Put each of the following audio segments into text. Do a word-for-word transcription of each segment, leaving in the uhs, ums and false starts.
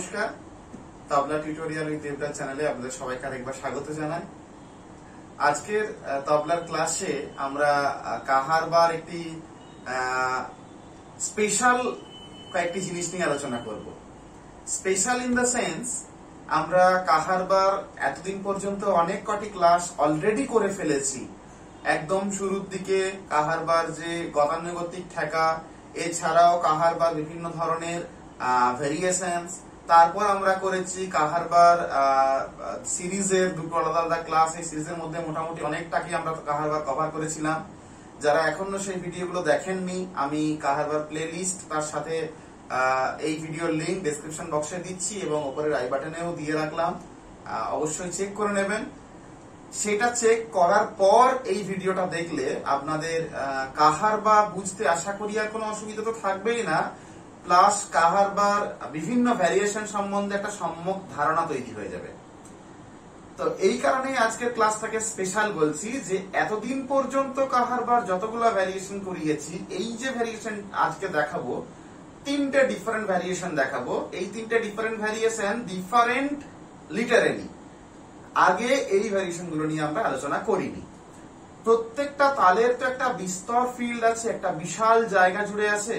नमस्कार tabla tutorial with Debraj চ্যানেলে আপনাদের সবাইকে আরেকবার স্বাগত জানাই। আজকের তবলার ক্লাসে আমরা কাহারবার একটি স্পেশাল কয়েকটি জিনিস নিয়ে আলোচনা করব। স্পেশাল ইন দ্য সেন্স আমরা কাহারবার এতদিন পর্যন্ত অনেক কটি ক্লাস অলরেডি করে ফেলেছি। একদম শুরুর দিকে কাহারবার যে গতানুগতিক ঠেকা, এছাড়াও কাহারবার বিভিন্ন ধরনের ভেরিয়েশনস, তারপর আমরা করেছি কাহারবার সিরিজের দুটো আলাদা আলাদা ক্লাস। এই সিরিজের মধ্যে মোটামুটি অনেকটাকে আমরা কাহারবার কভার করেছিলাম। যারা এখনো সেই ভিডিওগুলো দেখেননি, আমি কাহারবার প্লেলিস্ট তার সাথে এই ভিডিওর লিংক ডেসক্রিপশন বক্সে দিচ্ছি এবং উপরের আই বাটনেও দিয়ে রাখলাম, অবশ্যই চেক করে নেবেন। সেটা চেক করার পর এই ভিডিওটা দেখলে আপনাদের কাহারবার বুঝতে আশা করি আর কোনো অসুবিধা তো থাকবেই না, প্লাস কাহারবার বিভিন্ন ভ্যারিয়েশন সম্বন্ধে একটা সম্যক ধারণা তৈরি হয়ে যাবে। তো এই কারণেই আজকের ক্লাসটাকে স্পেশাল বলছি, যে এতদিন পর্যন্ত কাহারবার যতগুলো ভ্যারিয়েশন করিয়েছি, এই যে ভ্যারিয়েশন আজকে দেখাবো, তিনটে ডিফারেন্ট ভ্যারিয়েশন দেখাবো। এই তিনটে ডিফারেন্ট ভ্যারিয়েশন ডিফারেন্ট লিটারেলি। আগে এই ভ্যারিয়েশন গুলো নিয়ে আমরা আলোচনা করিনি। প্রত্যেকটা তালের তো একটা বিস্তর ফিল্ড আছে, একটা বিশাল জায়গা জুড়ে আছে।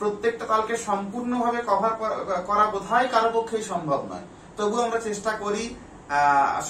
প্রত্যেকটা তালকে সম্পূর্ণভাবে কভার করা বোধহয় কারো পক্ষেই সম্ভব নয়, তবু আমরা চেষ্টা করি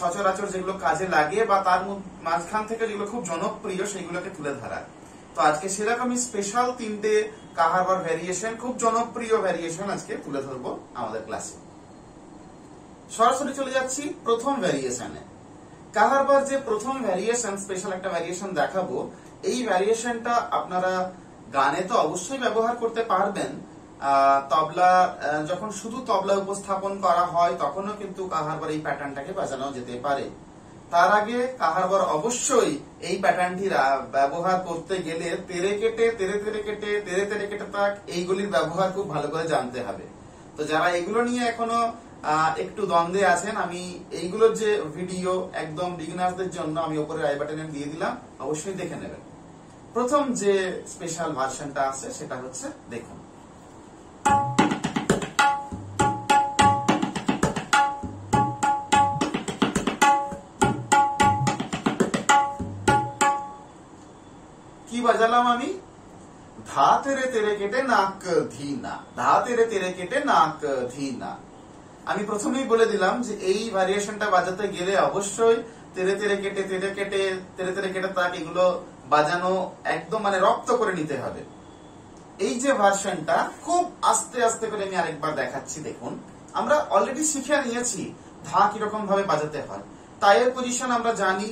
সচরাচর যেগুলো কাজে লাগে বা তার মাঝখান থেকে যেগুলো খুব জনপ্রিয় সেগুলোকে তুলে ধরা। তো আজকে সেরকমই স্পেশাল তিনটে কাহারবার ভ্যারিয়েশন, খুব জনপ্রিয় ভ্যারিয়েশন আজকে তুলে ধরবো আমাদের ক্লাসে। সরাসরি চলে যাচ্ছি প্রথম ভ্যারিয়েশনে। কাহারবার যে প্রথম ভ্যারিয়েশন, স্পেশাল একটা ভ্যারিয়েশন দেখাবো, এই ভ্যারিয়েশনটা আপনারা গানে তো অবশ্যই ব্যবহার করতে পারবেন। তবলা যখন শুধু তবলা উপস্থাপন করা হয় তখনও কিন্তু কাহারবার এই প্যাটার্নটাকে বাজানো যেতে পারে। তার আগে কাহারবার অবশ্যই এই প্যাটার্নটি ব্যবহার করতে গেলে তেরে কেটে তেরে তেরে কেটে তেরে তেরে কেটে তাক, এইগুলির ব্যবহার খুব ভালো করে জানতে হবে। তো যারা এগুলো নিয়ে এখনো একটু দ্বন্দ্বে আছেন, আমি এইগুলোর যে ভিডিও একদম বিগিনারদের জন্য আমি উপরে আই বাটনে দিয়ে দিলাম, অবশ্যই দেখে নেবেন। প্রথম যে স্পেশাল ভার্সনটা আছে সেটা হচ্ছে, দেখুন কি বাজালাম আমি, ধা তেরে তেরে কেটে নাক ধি না, ধা তেরে তেরে কেটে নাক ধি না। আমি প্রথমেই বলে দিলাম যে এই ভ্যারিয়েশনটা বাজাতে গেলে অবশ্যই তেরে তেরে কেটে তেরে কেটে তেরে তেরে কেটে তাক, এগুলো বাজানো একদম মানে রপ্ত করে নিতে হবে। এই যে ভার্সনটা খুব আস্তে আস্তে করে আমি আরেকবার দেখাচ্ছি। দেখুন আমরা অলরেডি শিখে নিয়েছি ধা কিরকম ভাবে বাজাতে হয়। তায়ের পজিশন আমরা জানি,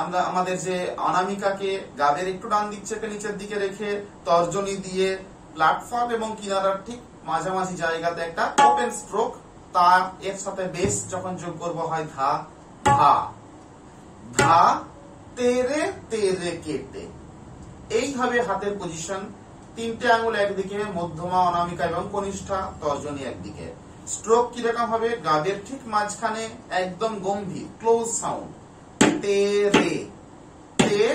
আমরা আমাদের যে অনামিকাকে গাবের একটু ডান দিক চেপে নিচের দিকে রেখে তর্জনী দিয়ে প্ল্যাটফর্ম এবং কিনারার ঠিক মাঝামাঝি জায়গাতে একটা ওপেন স্ট্রোক, তার এর সাথে বেস যখন যোগ করবো হয় ধা ধা ধা তেরে তেরে কেটে। এইভাবে হাতের পজিশন, তিনটে আঙুল একদিকে, মধ্যমা অনামিকা এবং কনিষ্ঠা, তর্জনী একদিকে। স্ট্রোক কিরকম হবে, গাবের ঠিক মাঝখানে একদম গম্ভীর ক্লোজ সাউন্ড, তেরে তেরে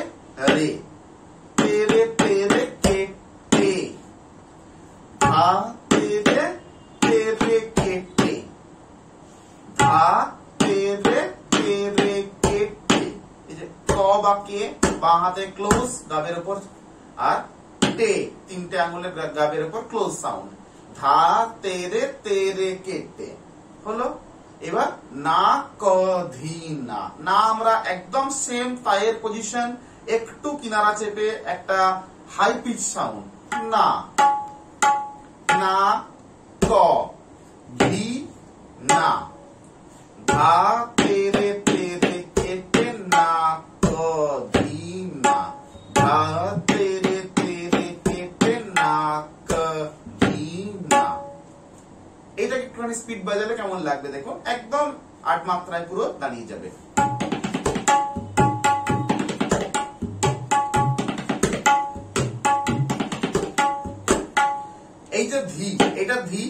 তেরে তেরে কেটে, ধা তেরে তেরে কেটে, ধা তেরে তেরে কেটে। এই যে ক বা কে বাঁ হাতে ক্লোজ গাবের উপর, আর টে তিনটে আঙুলে গাবের উপর ক্লোজ সাউন্ড, ধা তেরে তেরে কেটে হলো। এবার না ক ধি না, না আমরা একদম সেম পায়ের পজিশন, একটু কিনারা চেপে একটা হাই পিচ সাউন্ড, না না ক ধি না, ধা তেরে তেরে কেটে না ক ধি না, ধা তেরে তেরে কেটে না ক ধি না। এটাকে একটুখানি স্পিড বাজালে কেমন লাগবে দেখো, একদম আট মাত্রায় পুরো দাঁড়িয়ে যাবে। এই যে ধি, এটা ধি,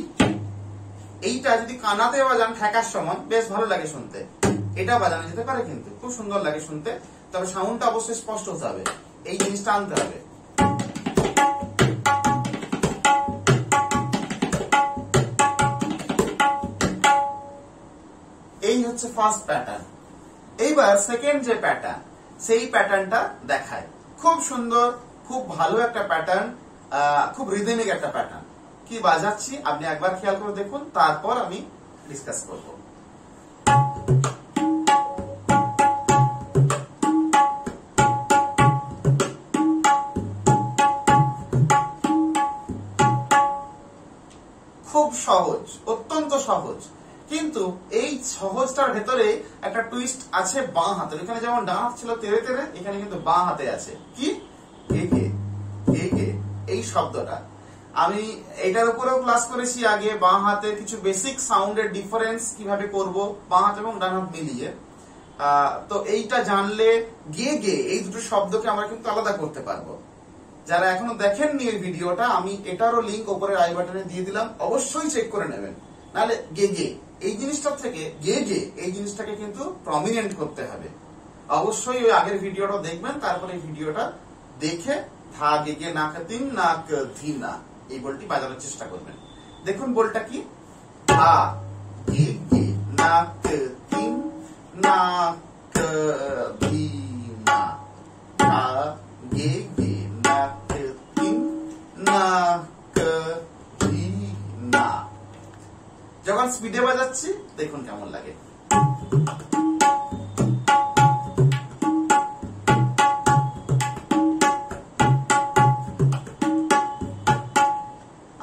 এইটা যদি কানাতে বাজান ঠেকার সমান বেশ ভালো লাগে শুনতে, এটা বাজানো যেতে পারে কিন্তু খুব সুন্দর লাগে শুনতে। তবে সাউন্ডটা অবশ্যই স্পষ্ট হতে হবে, এই জিনিসটা আনতে হবে। হচ্ছে ফার্স্ট প্যাটার্ন। এইবার সেকেন্ড যে প্যাটার্ন, সেই প্যাটার্নটা দেখায়। খুব সুন্দর, খুব ভালো একটা প্যাটার্ন, খুব রিদমিক একটা প্যাটার্ন। কি বাজাচ্ছি আপনি একবার খেয়াল করে দেখুন, তারপর আমি ডিসকাস করব। খুব সহজ, অত্যন্ত সহজ, কিন্তু এই সহজটার ভেতরে একটা টুইস্ট আছে বাঁ হাতের। এখানে যেমন ডান হাত ছিল তেড়ে তেড়ে, এখানে কিন্তু বাঁ হাতে আছে কি একে একে এই শব্দটা। আমি এটার উপরেও ক্লাস করেছি আগে, বাঁ হাতে কিছু বেসিক সাউন্ডের ডিফারেন্স কিভাবে করব বাঁ হাত এবং ডান হাত মিলিয়ে। তো এইটা জানলে গে গে এই দুটো শব্দকে আমরা কিন্তু আলাদা করতে পারবো। যারা এখনো দেখেননি এই ভিডিওটা, আমি এটারও লিঙ্ক উপরের আই বাটনে দিয়ে দিলাম, অবশ্যই চেক করে নেবেন। নাহলে গে গে এই জিনিসটার থেকে গে গে এই জিনিসটাকে কিন্তু প্রমিনেন্ট করতে হবে। অবশ্যই ওই আগের ভিডিওটা দেখবেন, তারপরে এই ভিডিওটা দেখে ধা গে গে নাক তিন নাক ধিনা এই বলটি বাজানোর চেষ্টা করবেন। দেখুন বলটা কি, ধা গে গে নাক তিন নাক ধিনা, ধা গে গে নাক তিন নাক ধিনা। যখন স্পিডে বাজাচ্ছি দেখুন কেমন লাগে।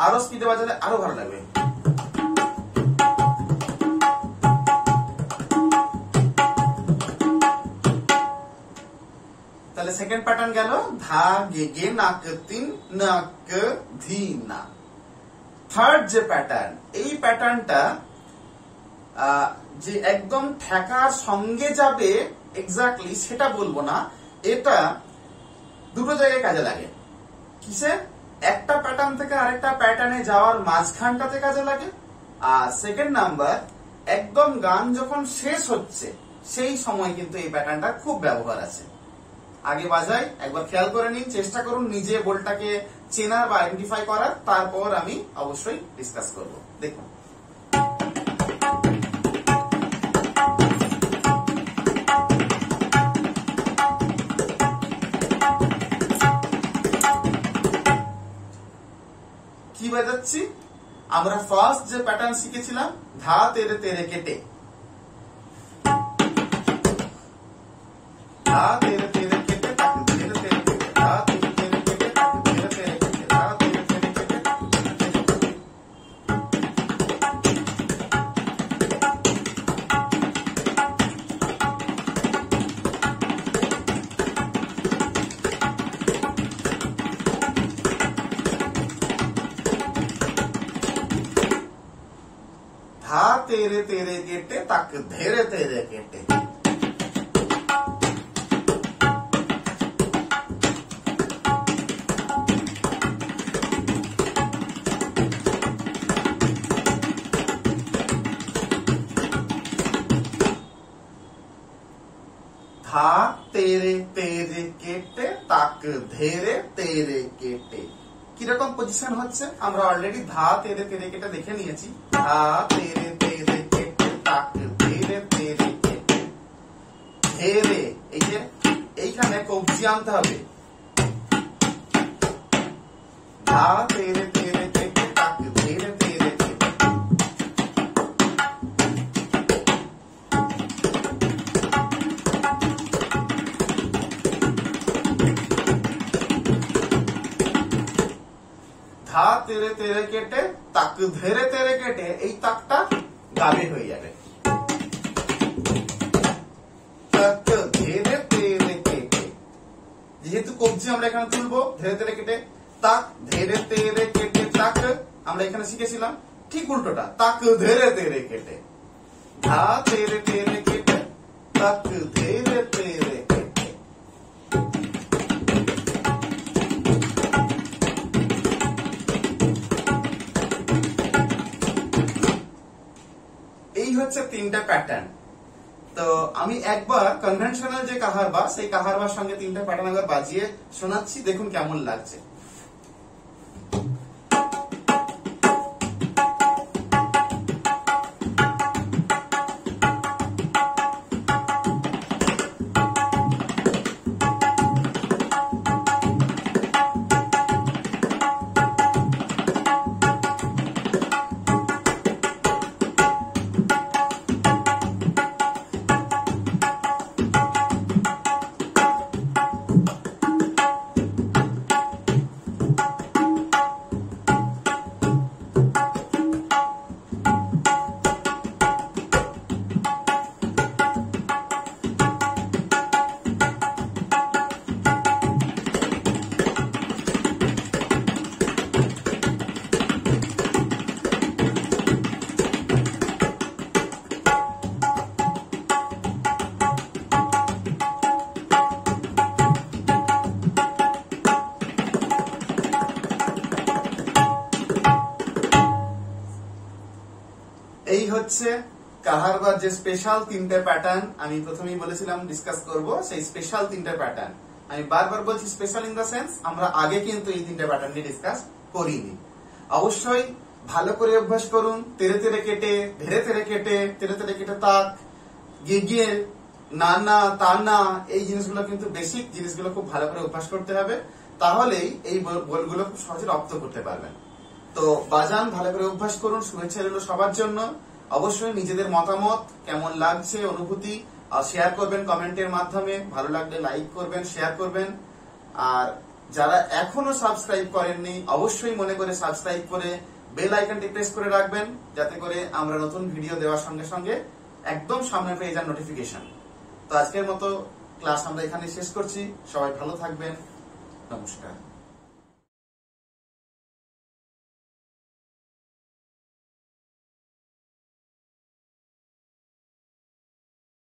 আরো স্পিডে বাজালে আরো ভালো লাগবে। তাহলে সেকেন্ড প্যাটার্ন গেল ধা গে গে নাক তিন নাক ধিনা। থার্ড যে প্যাটার্ন, এই প্যাটার্নটা যে একদম ঠেকার সঙ্গে যাবে এক্স্যাক্টলি সেটা বলবো না। এটা দুটো জায়গায় কাজে লাগে। কিসে? একটা প্যাটার্ন থেকে আরেকটা প্যাটার্নে যাওয়ার মাঝখানটাতে কাজে লাগে। আর সেকেন্ড নাম্বার, একদম গান যখন শেষ হচ্ছে সেই সময় কিন্তু এই প্যাটার্নটা খুব ব্যবহার আছে। আগে বাজাই, একবার খেয়াল করে নিন, চেষ্টা করুন নিজে বোলটাকে চেনার বা আইডেন্টিফাই করার, তারপর আমি অবশ্যই ডিসকাস করব। দেখুন কি বাজাচ্ছি। আমরা ফার্স্ট যে প্যাটার্ন শিখেছিলাম ধা তেরে তেরে কেটে, ধা তেরে তেরে কেটে তাক তেরে তেরে কেটে, ধা তেরে তেরে কেটে তাক তেরে তেরে কেটে, ধা তেরে তেরে কেটে। ধা তেরে তেরে কেটে তাক ধেরে তেরে কেটে। ধা তেরে তেরে কেটে তাক ধেরে তেরে কেটে। কিরকম পজিশন হচ্ছে আমরা অলরেডি ধা তেরে তেরে কেটে দেখে নিয়েছি। ধা তেরে তেরে কেটে তাক ধেরে তেরে কেটে। ধেরে এই যে এইখানে কবজি আনতে হবে। ধা তেরে তেরে কেটে তাক ধেরে তেরে কেটে। ধা তেরে তেরে কেটে তাক ধেরে তেরে কেটে, এই তাকটা গাবে হয়ে যাবে। তাক ধেরে তেরে কেটে, যেহেতু কবজি আমরা এখানে তুলবো ধেরে তেরে কেটে। তাক ধেরে তেরে কেটে তাক আমরা এখানে শিখেছিলাম, ঠিক উল্টোটা তাক ধেরে তেরে কেটে। ধা তেরে তেরে কেটে তাক ধেরে তেরে কেটে। হচ্ছে তিনটা প্যাটার্ন। তো আমি একবার কনভেনশনাল যে কাহারবা, সেই কাহারবার সঙ্গে তিনটা প্যাটার্ন একবার বাজিয়ে শোনাচ্ছি, দেখুন কেমন লাগছে। এই হচ্ছে কাহারওয়ার যে স্পেশাল তিনটা প্যাটার্ন আমি প্রথমেই বলেছিলাম ডিসকাস করব। সেই স্পেশাল তিনটা প্যাটার্ন আমি বারবার বলছি স্পেশাল ইন দা সেন্স আমরা আগে কিন্তু এই তিনটা প্যাটার্ন নিয়ে ডিসকাস করিনি। অবশ্যই ভালো করে অভ্যাস করুন, তেরে তেরে কেটে, ধীরে ধীরে কেটে, তেরে তেরে কেটে তাক, গিয়ে নানা তানা, এই জিনিসগুলো কিন্তু বেসিক জিনিসগুলো খুব ভালো করে অভ্যাস করতে হবে, তাহলেই এই বলগুলো খুব সহজে রপ্ত করতে পারবেন। তো বাজান ভালো করে অভ্যাস করুন, শুভেচ্ছা রইল সবার জন্য। অবশ্যই নিজেদের মতামত কেমন লাগছে অনুভূতি আর শেয়ার করবেন কমেন্টের মাধ্যমে, ভালো লাগলে লাইক করবেন, শেয়ার করবেন। আর যারা এখনো সাবস্ক্রাইব করেননি অবশ্যই মনে করে সাবস্ক্রাইব করে বেল আইকনটি প্রেস করে রাখবেন, যাতে করে আমরা নতুন ভিডিও দেওয়ার সঙ্গে সঙ্গে একদম সামনে পেয়ে যান নোটিফিকেশন। তো আজকের মতো ক্লাস আমরা এখানে শেষ করছি, সবাই ভালো থাকবেন, নমস্কার।